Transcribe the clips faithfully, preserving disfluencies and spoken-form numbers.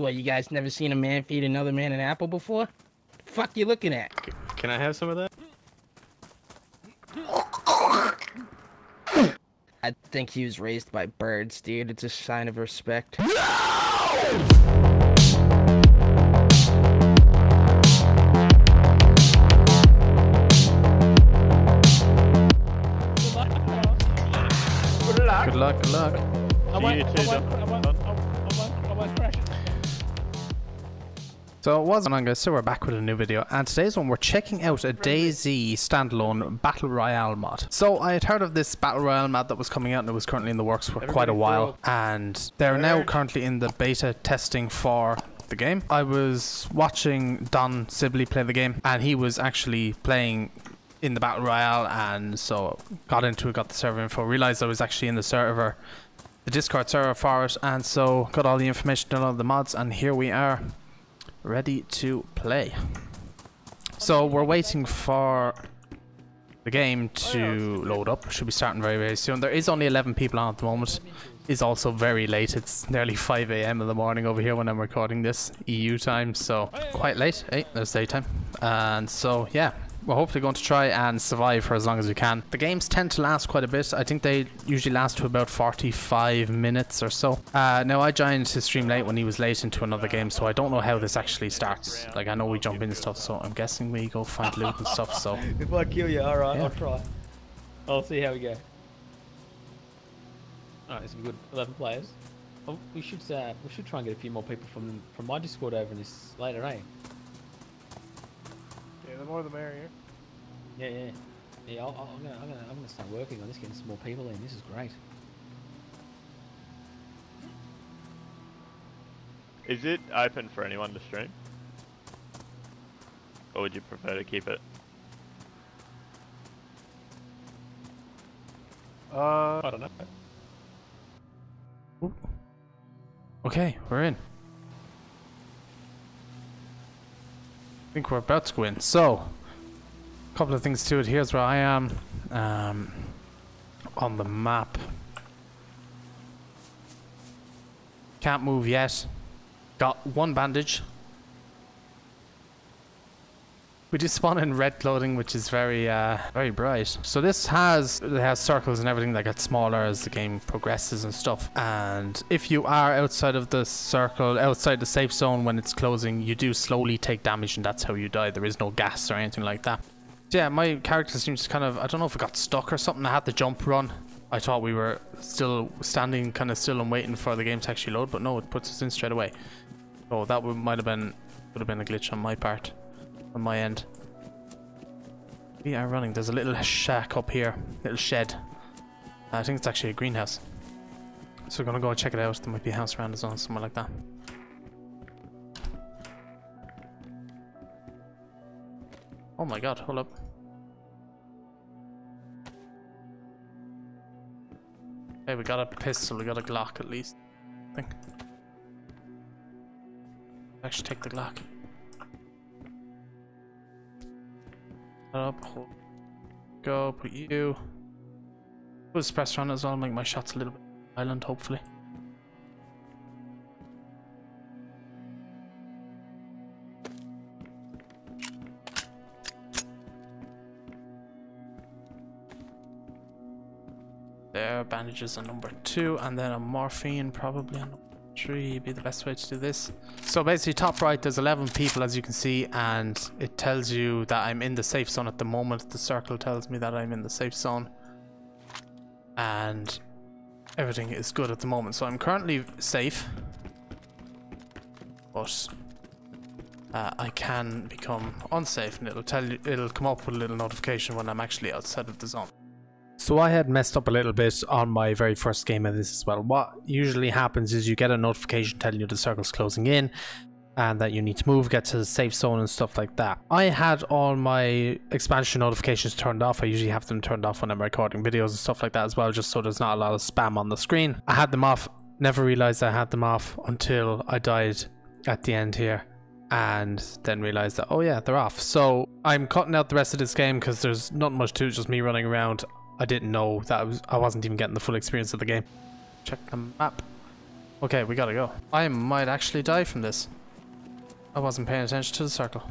What, you guys never seen a man feed another man an apple before? The fuck you looking at? Can I have some of that? I think he was raised by birds, dude. It's a sign of respect. No! Good luck, good luck. I went, I went, I went, I went, I went crashing. So what's going on, guys? So we're back with a new video, and today's one we're checking out a DayZ Standalone Battle Royale mod. So I had heard of this Battle Royale mod that was coming out, and it was currently in the works for Everybody quite a while, throw. and they're now currently in the beta testing for the game. I was watching Don Sibley play the game, and he was actually playing in the Battle Royale, and so got into it, got the server info, realized I was actually in the server, the Discord server for it, and so got all the information on all the mods, and here we are, ready to play. So we're waiting for the game to load up. Should be starting very, very soon. There is only eleven people on at the moment. It's also very late. It's nearly five A M in the morning over here when I'm recording this, E U time, so quite late. Hey, there's daytime. And so, yeah. We're hopefully going to try and survive for as long as we can. The games tend to last quite a bit. I think they usually last to about forty-five minutes or so. Uh, now, I joined his stream late when he was late into another game, so I don't know how this actually starts. Like, I know we jump into stuff, so I'm guessing we go find loot and stuff, so... If I kill you, alright, yeah. I'll try. I'll see how we go. Alright, it's a good eleven players. Oh, we should uh, we should try and get a few more people from, from my Discord over in this later, eh? Yeah, the more the merrier. Yeah, yeah, yeah. I'll, I'll, I'm gonna, I'm gonna, I'm gonna start working on this, getting some more people in. This is great. Is it open for anyone to stream, or would you prefer to keep it? Uh, I don't know. Okay, we're in. I think we're about to go in. So, a couple of things to it. Here's where I am um, on the map. Can't move yet. Got one bandage. We just spawn in red clothing, which is very, uh, very bright. So this has it has circles and everything that get smaller as the game progresses and stuff. And if you are outside of the circle, outside the safe zone when it's closing, you do slowly take damage, and that's how you die. There is no gas or anything like that. So yeah, my character seems kind of, I don't know if it got stuck or something. I had to jump run. I thought we were still standing, kind of still and waiting for the game to actually load, but no, it puts us in straight away. Oh, that might have been, would have been a glitch on my part. On my end. We are running. There's a little shack up here. Little shed. I think it's actually a greenhouse. So we're going to go and check it out. There might be a house around us or somewhere like that. Oh my god, hold up. Hey, we got a pistol. We got a Glock at least. I think. Actually take the Glock. Up, hold, go, put you. Put a suppressor on as well, make my shots a little bit silent, hopefully. There, bandages on number two, and then a morphine probably on number three would be the best way to do this. So basically top right there's eleven people as you can see, and it tells you that I'm in the safe zone at the moment. The circle tells me that I'm in the safe zone, and everything is good at the moment. So I'm currently safe, but uh, I can become unsafe, and it'll tell you, it'll come up with a little notification when I'm actually outside of the zone. So I had messed up a little bit on my very first game of this as well. What usually happens is you get a notification telling you the circle's closing in and that you need to move, get to the safe zone and stuff like that. I had all my expansion notifications turned off. I usually have them turned off when I'm recording videos and stuff like that as well, just so there's not a lot of spam on the screen. I had them off, never realized I had them off until I died at the end here. And then realized that, oh yeah, they're off. So I'm cutting out the rest of this game because there's not much to it, just me running around. I didn't know that I, was, I wasn't even getting the full experience of the game. Check the map. Okay, we gotta go. I might actually die from this. I wasn't paying attention to the circle.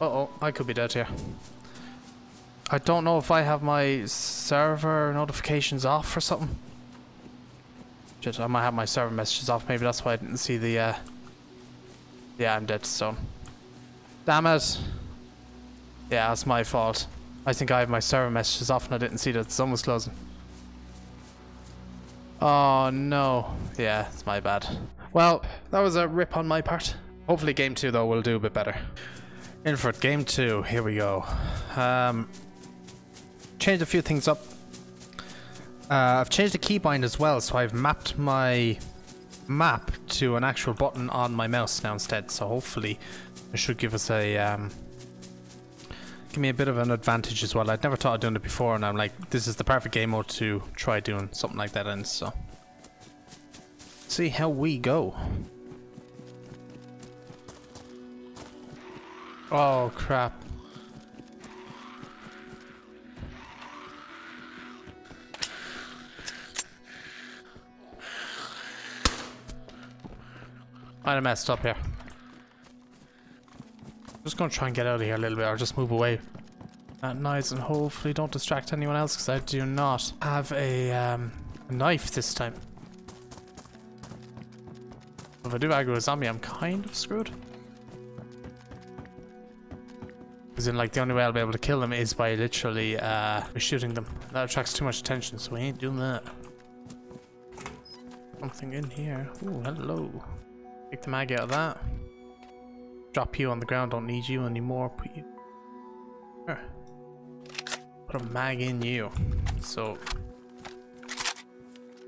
Uh-oh, I could be dead here. I don't know if I have my server notifications off or something. Shit, I might have my server messages off. Maybe that's why I didn't see the... Uh... Yeah, I'm dead, so... Damn it! Yeah, that's my fault. I think I have my server messages off and I didn't see that the sun was closing. Oh no. Yeah, it's my bad. Well, that was a rip on my part. Hopefully game two though will do a bit better. In for it, game two, here we go. Um, changed a few things up. Uh, I've changed the keybind as well, so I've mapped my map to an actual button on my mouse now instead, so hopefully it should give us a... Um, give me a bit of an advantage as well. I'd never thought of doing it before, and I'm like, this is the perfect game mode to try doing something like that in, so... See how we go. Oh, crap. I messed up here. Just gonna try and get out of here a little bit, or just move away at knives and hopefully don't distract anyone else, because I do not have a um, knife this time. If I do aggro a zombie, I'm kind of screwed. Because in like the only way I'll be able to kill them is by literally uh, shooting them. That attracts too much attention, so we ain't doing that. Something in here. Ooh, hello. Take the mag out of that. Drop you on the ground, don't need you anymore. Put you. Sure. Put a mag in you. So.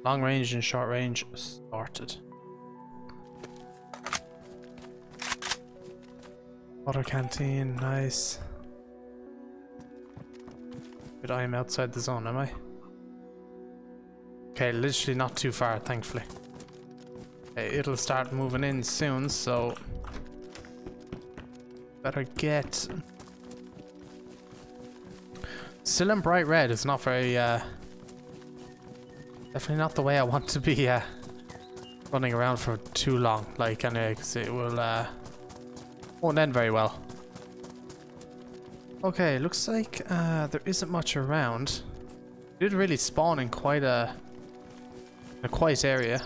Long range and short range started. Water canteen, nice. But I am outside the zone, am I? Okay, literally not too far, thankfully. Okay, it'll start moving in soon, so. Better get. Still in bright red. It's not very. Uh, definitely not the way I want to be uh, running around for too long. Like anyway, because it will uh, won't end very well. Okay, looks like uh, there isn't much around. It did really spawn in quite a, a quiet area.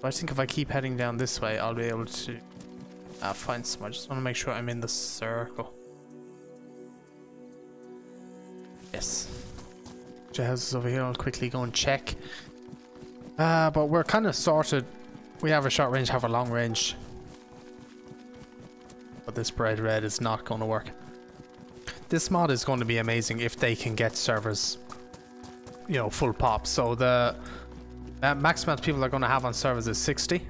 But I think if I keep heading down this way, I'll be able to. Ah, fine, so I just want to make sure I'm in the circle. Yes. The house is over here, I'll quickly go and check. Uh, but we're kind of sorted. We have a short range, have a long range. But this bright red is not going to work. This mod is going to be amazing if they can get servers, you know, full pop. So the uh, max amount of people they're going to have on servers is sixty.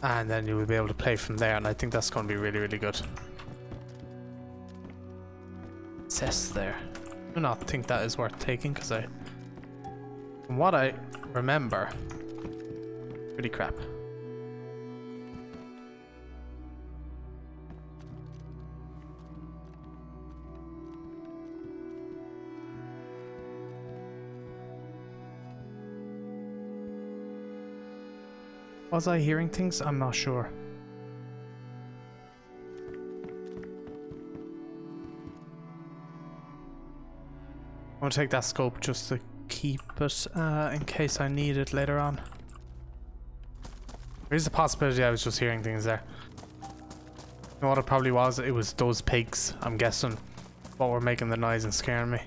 And then you will be able to play from there, and I think that's going to be really, really good. Cess there. I do not think that is worth taking, because I... From what I remember... Pretty crap. Was I hearing things? I'm not sure. I'm gonna take that scope just to keep it uh, in case I need it later on. There is a possibility I was just hearing things there. You know what it probably was? It was those pigs, I'm guessing, what were making the noise and scaring me.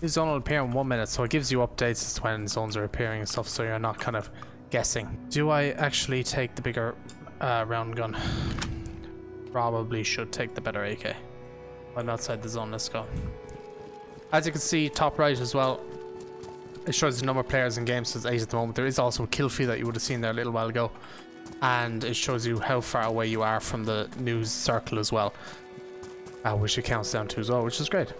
This zone will appear in one minute, so it gives you updates as to when zones are appearing and stuff, so you're not kind of guessing. Do I actually take the bigger uh, round gun? Probably should take the better A K. I'm outside the zone, let's go. As you can see, top right as well, it shows the number of players in game, so it's eight at the moment. There is also a kill feed that you would have seen there a little while ago, and it shows you how far away you are from the news circle as well, uh, which it counts down to as well, which is great.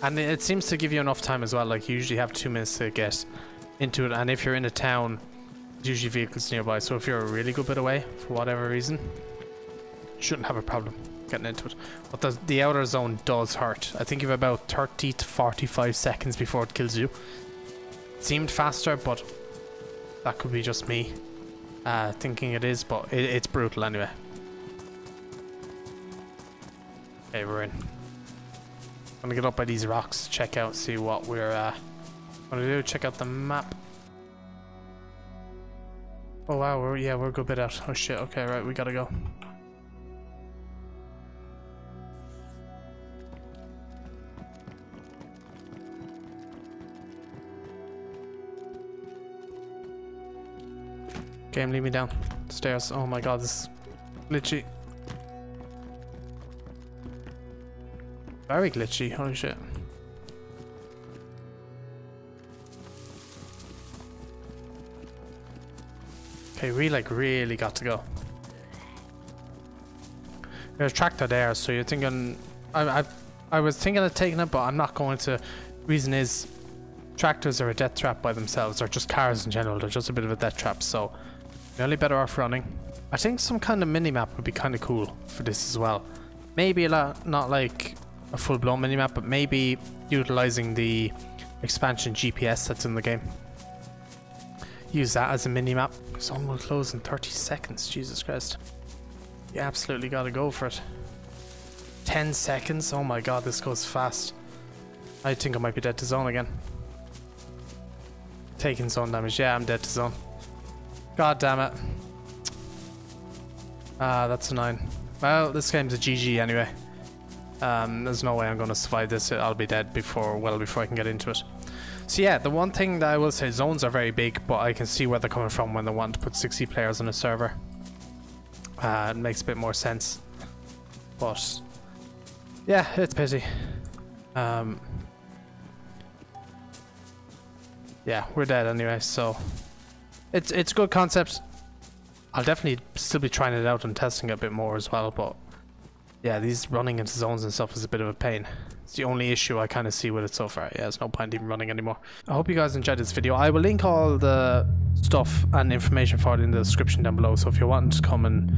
And it seems to give you enough time as well, like you usually have two minutes to get into it, and if you're in a town, there's usually vehicles nearby, so if you're a really good bit away, for whatever reason, shouldn't have a problem. getting into it. But the, the outer zone does hurt. I think you have about thirty to forty-five seconds before it kills you. It seemed faster, but that could be just me uh, thinking it is, but it, it's brutal anyway. Okay, we're in. I'm gonna get up by these rocks, check out, see what we're uh, gonna do, check out the map. Oh wow, we're, yeah, we're a good bit out. Oh shit, okay, right, we gotta go. Game, leave me down. Stairs, oh my god, this is glitchy. Very glitchy, holy shit. Okay, we like really got to go. There's a tractor there, so you're thinking... I, I, I was thinking of taking it, but I'm not going to. Reason is, tractors are a death trap by themselves, or just cars in general, they're just a bit of a death trap, so you're only better off running. I think some kind of mini-map would be kind of cool for this as well. Maybe a lot, not like a full-blown minimap, but maybe utilizing the expansion G P S that's in the game. Use that as a minimap. Zone will close in thirty seconds, Jesus Christ. You absolutely gotta go for it. ten seconds, oh my god, this goes fast. I think I might be dead to zone again. Taking zone damage, yeah, I'm dead to zone. God damn it. Ah, that's a nine. Well, this game's a G G anyway. Um, there's no way I'm going to survive this. I'll be dead before, well, before I can get into it. So yeah, the one thing that I will say, zones are very big, but I can see where they're coming from when they want to put sixty players on a server. Uh, it makes a bit more sense. But yeah, it's pity. Um, yeah, we're dead anyway, so it's it's a good concept. I'll definitely still be trying it out and testing it a bit more as well, but yeah, these running into zones and stuff is a bit of a pain. It's the only issue I kind of see with it so far. Yeah, there's no point even running anymore. I hope you guys enjoyed this video. I will link all the stuff and information for it in the description down below. So if you're wanting to come and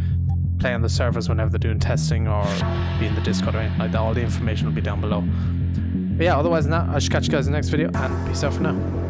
play on the servers whenever they're doing testing or be in the Discord or anything like that, all the information will be down below. But yeah, otherwise than that, I should catch you guys in the next video, and peace out for now.